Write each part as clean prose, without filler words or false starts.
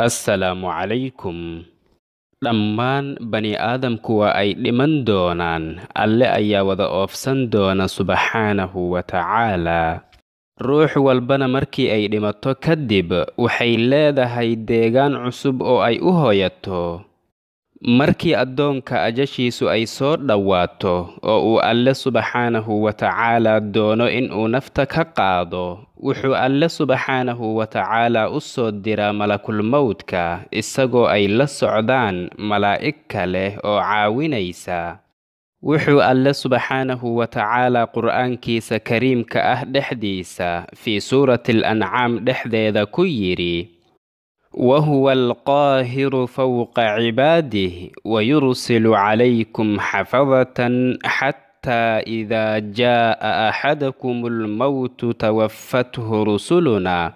Assalamualaikum. Lamman bani Adam kuwa ay liman doonan, alle ayaa wada oofsan doona subxaanahu wa tacaala. Ruux walbana markii ay dhimato kadib, waxay leedahay deegaan cusub oo ay u hooyato. Markii addoonka ajashiisu ay soo dhawaato oo uu alle subxaanahu wa tacaala doono in uu nafta ka qaado, wuxuu alle subxaanahu wa tacaala u soo diraa malakul mawtka isagoo ay la socdaan malaa'ig kale oo caawinaysa. wuxuu alle subxaanahu wa tacaala qur'aankiisa kariimka ah dhexdiisa fi suuratil ancaam dhexdeeda ku yiri: وهو القاهر فوق عباده ويرسل عليكم حفظة حتى إذا جاء أحدكم الموت توفته رسلنا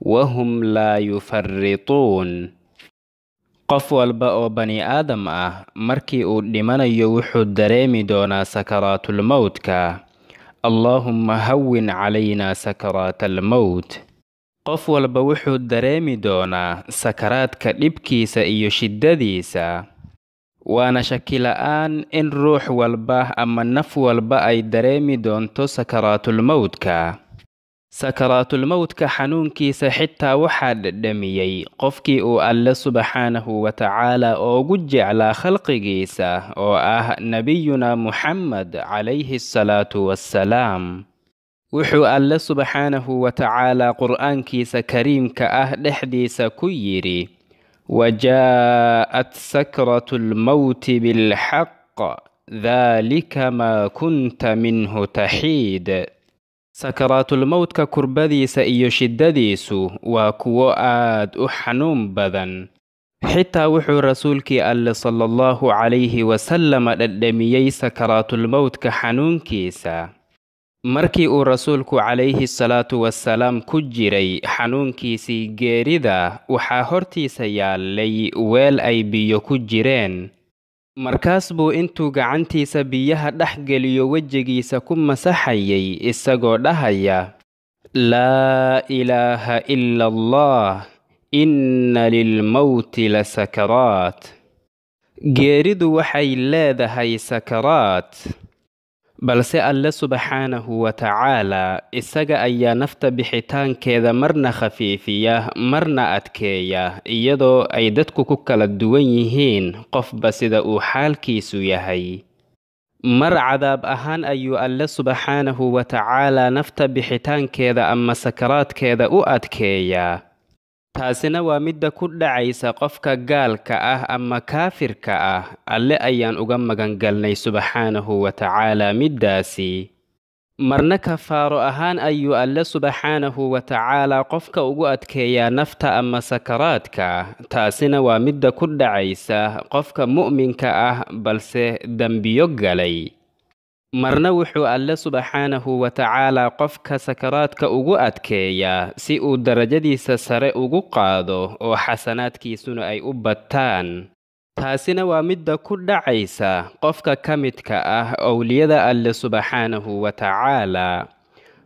وهم لا يفرطون. قفوا الباء بني آدم مركي لمن يوحو الدريم دون سكرات الموت اللهم هون علينا سكرات الموت. قف walba wuxuu dareemi doonaa sakaraadka dhibkiisa iyo shiddadiisa, waana shaki la'aan in ruux walba ama naf walba ay dareemi doonto sakaraatul mawtka. Sakaraatul mawtka xanuunkiisa xitaa waxaa dhadhamiyey qofkii uu alle subxaanahu wa tacaala ugu jeclaa khalqigiisa oo ah nabiyuna Muhammad calayhi salaatu wassalaam. wuxuu alle subxaanahu wa tacaala qur'aankiisa kariimka ah dhexdiisa ku yiri: wajaa'at sakratul mawti bil haqq dhalika ma kunta minhu tahiid. Sakaraatul mawtka kurbadiisa iyo shiddadiisu waa kuwo aad u xanuun badan. حتى وحو رسولك أل صلى الله عليه وسلم ددميي سكرات الموت كحنون كيسا. markii uu rasuulku calayhi salaatu wassalaam ku jiray xanuunkiisii geerida, waxaa hortiisa yaallay weel ay biyo ku jireen. Markaas buu intuu gacantiisa biyaha dhex geliyo wejigiisa ku masaxayay isagoo dhahaya: laa ilaaha illa allah inna lilmawti lasakaraat. Geeridu waxay leedahay sakaraat, balse alle subxaanahu wa tacaala isaga ayaa nafta bixitaankeeda marna khafiifiya marna adkeeya iyadoo ay dadku ku kala duwan yihiin qofba sida uu xaalkiisu yahay. Mar cadaab ahaan ayuu alle subxaanahu wa tacaala nafta bixitaankeeda ama sakaraadkeeda u adkeeyaa. taasina waa midda ku dhacaysa qofka gaalka ah ama kaafirka ah, alle ayaan uga magangalnay subxaanahu wa tacaala middaasi. Marna kafaaro ahaan ayuu alle subxaanahu wa tacaala qofka ugu adkeeyaa nafta ama sakaraadka, taasina waa midda ku dhacaysa qofka mu'minka ah balse dembiyo galay. marna wuxuu alle subxaanahu wa tacaala qofka sakaraadka ugu adkeeyaa si uu darajadiisa sare ugu qaado oo xasanaadkiisuna ay u bataan. taasina waa midda ku dhacaysa qofka ka midka ah awliyada alle subxaanahu wa tacaala.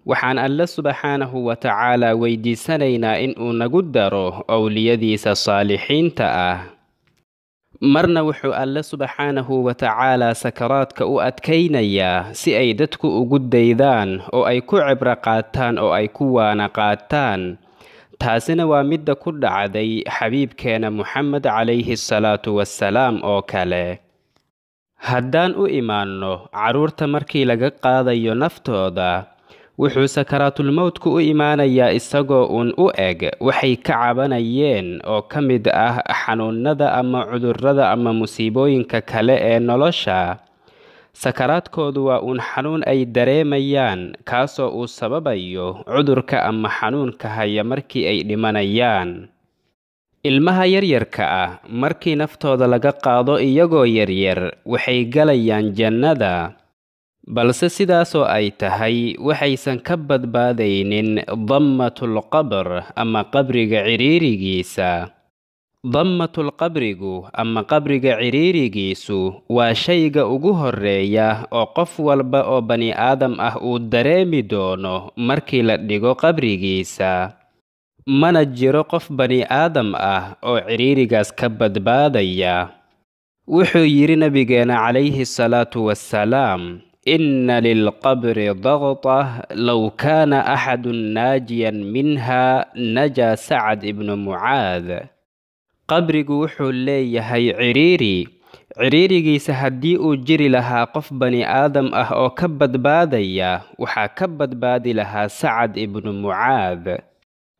waxaan alle subxaanahu wa tacaala weydiisanaynaa in uu nagu daro awliyadiisa saalixiinta ah. marna wuxuu alle subxaanahu wa tacaala sakaraadka u adkaynayaa si ay dadku ugu daydaan oo ay ku cibro qaataan oo ay ku waana qaataan. taasina waa midda ku dhacday xabiibkeena Muhammad calayhi salaatu wassalaam oo kale. haddaan u imaanno caruurta markii laga qaadayo naftooda, wuxuu sakaraatul mawtku u imaanayaa isagoo u eg waxay ka cabanayeen oo ka mid ah xanuunada ama cudurrada ama musiibooyinka kale ee nolosha. sakaraadkoodu waa xanuun ay dareemayaan kaasoo uu sababayo cudurka ama xanuunka haya markii ay dhimanayaan. ilmaha yaryarka ah markii naftooda laga qaado iyagoo yaryar, waxay galayaan jannada. balse sidaasoo ay tahay waxaysan ka badbaadaynin dammatul qabr ama qabriga ciriirigiisa. dammatul qabrigu ama qabriga ciriirigiisu waa shayga ugu horreeya oo qof walba oo bani aadam ah uu dareemi doono markii la dhigo qabrigiisa. mana jiro qof bani aadam ah oo ciriirigaas ka badbaadaya. Wuxuu yiri nabigeena alayhi salatu wassalaam إن للقبر ضغطة لو كان أحد ناجيا منها نجا سعد ابن معاذ. قبر جوحو لي هي عريري سهدي أجري لها قف بني آدم أو كبد بادية وحكبد بادي لها سعد ابن معاذ.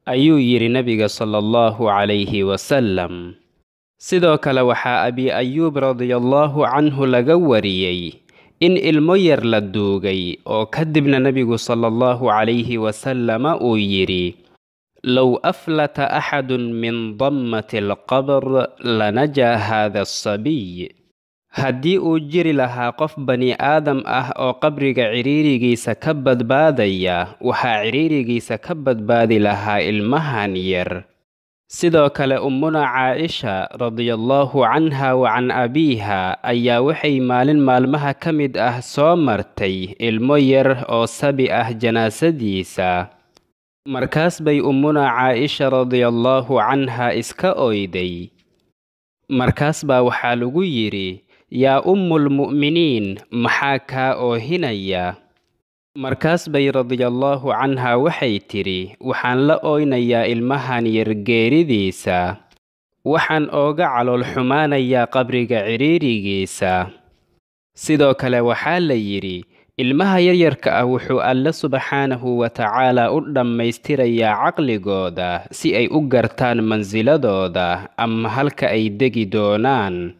أيو يري نبي صلى الله عليه وسلم سدو كلا وحا أبي أيوب رضي الله عنه لجوريي إن المير لدوغي أو كدبنا نبي صلى الله عليه وسلم أويري لو أفلت أحد من ضمة القبر لنجا هذا الصبي. هدي أجري لها قف بني آدم أو قبر عريري سكبد باديا وها عريري سكبد بادي لها المهانير. سدوك لأمنا عائشة رضي الله عنها وعن أبيها أيا وحي مال مالمها كمد صومرتي المير أو سبي جناسة ديسا. مركاس بي أمنا عائشة رضي الله عنها إسكا أويدي. مركاس با وحالو يري يا أم المؤمنين محاكا أو هنيا. مركاس بي رضي الله عنها وحي تري وحان لأوين يا المهان يرقيري ديسا وحان أوغا على الحمان يا قبرق عريري جيسا. سيدوك لوحان ليري المها يرك أوحو ألا سبحانه وتعالى أردم ميستري يا عقل قودا سي أي أقرتان منزل دودا أم هلك أي دقي دونان.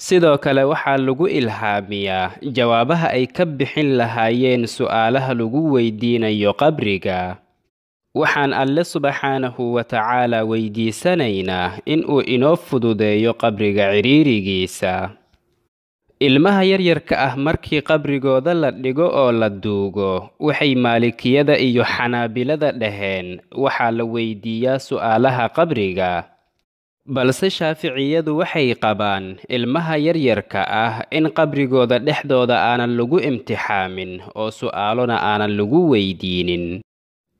سيدو كلا وحا لغو إلهاميا جوابها أي كبحين لها ين سؤالها لغو ويدين يو قبرقا وحان الله سبحانه وتعالى ويدي سنينا إنو إنوفدو دي يو قبرقا عريري جيسا. إلمها يريرك أهمركي قبرقو دلت لغو أو لدوغو وحي مالك يدا إيو حنابل دلهن وحا لويدي يا سؤالها قبرقا. balse shaaficiyadu waxay qabaan ilmaha yaryarka ah in qabrigooda dhexdooda aanan lagu imtixaamin oo su'aalona aanan lagu weydiinin.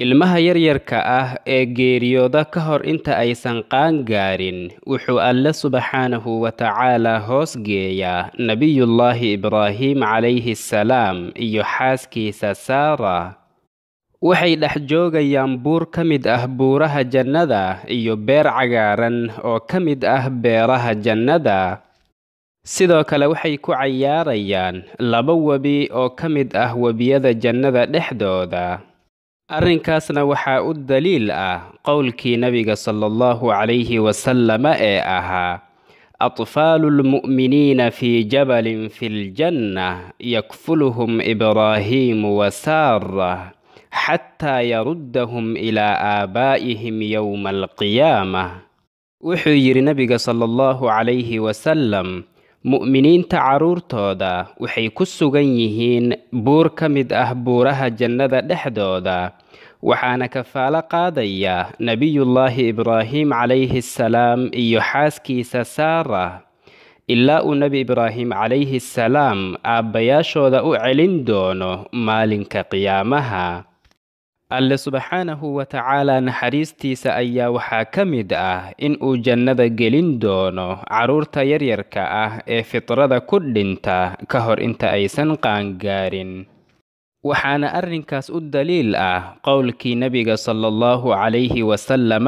Ilmaha yaryarka ah ee geeriyooda ka hor inta aysan qaan gaarin wuxuu Alla subhanahu wa ta'ala hoos geeyaa nabiyullaahi Ibraahim alayhi salaam iyo xaaskiisa Saara. waxay dhex joogayaan buur ka mid ah buuraha jannada iyo beer cagaaran oo ka mid ah beeraha jannada. sidoo kale waxay ku cayaarayaan laba wabi oo ka mid ah wabiyada jannada dhexdooda. arrinkaasna waxaa u daliil ah qowlkii nabiga sallallahu alayhi wasallam ee ahaa أطفال المؤمنين في جبل في الجنة يكفلهم إبراهيم وسارة حتى يردهم إلى آبائهم يوم القيامة. وحير نبي صلى الله عليه وسلم مؤمنين تعرور تودا وحيكس جنيهين بور كمد أهبورها جنة دحدودا وحان كفال قاديا نبي الله إبراهيم عليه السلام يحاسكي سسارة إلا النبي إبراهيم عليه السلام أبياشودا أعلن دونه مالك قيامها. الله سبحانه وتعالى نحريستيسا أيا وحا كمد إن أو جندا جلين دونو عرورتا يريركا فطردا كلنتا كهر انتا أيسان قانقارن. وحانا أرنكاس الدليل قولكي نبي صلى الله عليه وسلم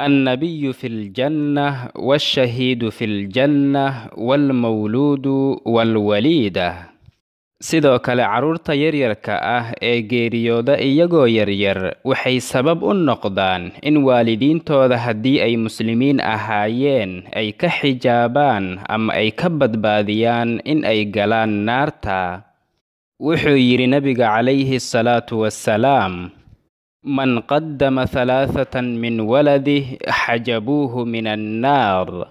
النبي في الجنة والشهيد في الجنة والمولود والوليدة. sidoo kale caruurta yaryarka ah ee geeriyooda iyagoo yaryar waxay sabab u noqdaan in waalidiintooda haddii ay muslimiin ahaayeen ay ka xijaabaan ama ay ka badbaadiyaan in ay galaan naarta. wuxuu yiri nabiga calayhi salaatu wassalaam man qaddama 3 min waladihi xajabuuhu min annaar.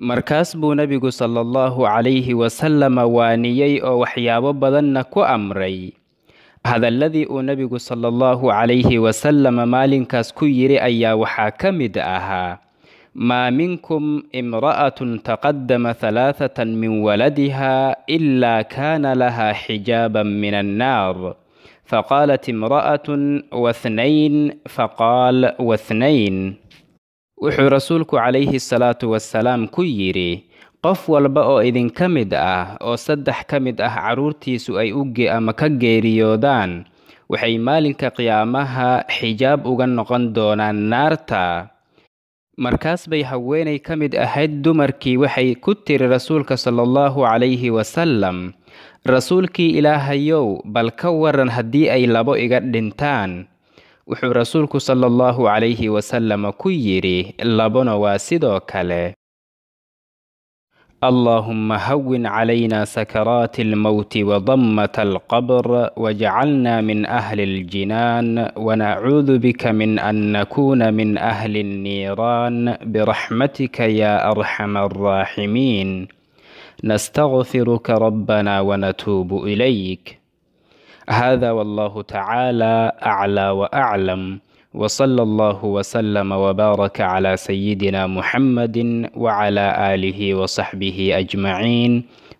مركز بو نبي صلى الله عليه وسلم وانيي أو حياب بذنك أمري هذا الذي نبي صلى الله عليه وسلم مال كاسكوير أيا وحاكم دأها ما منكم امرأة تقدم 3 من ولدها إلا كان لها حجابا من النار فقالت امرأة 2 فقال 2 وحو رسولك عليه الصلاة والسلام كيري قف والبقو إذن كمد أو صدح كمد عرورتي سؤي أجي أما كجيريودان وحي مالك قيامها حجاب أغنقن دون النارتا markaas bay haweenay ka mid ahayd dumarkii waxay ku tiri rasuulka sallallahu alayhi wasallam rasuulkii ilaahayow bal ka waran haddii ay 2 iga dhintaan wuxuu rasuulku sallallahu alayhi wasallam ku yiri 2 waa sidoo kale اللهم هون علينا سكرات الموت وضمة القبر واجعلنا من أهل الجنان ونعوذ بك من أن نكون من أهل النيران برحمتك يا أرحم الراحمين نستغفرك ربنا ونتوب إليك هذا والله تعالى أعلى وأعلم وصلى الله وسلم وبارك على سيدنا محمد وعلى آله وصحبه أجمعين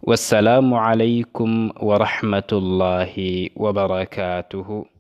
والسلام عليكم ورحمة الله وبركاته.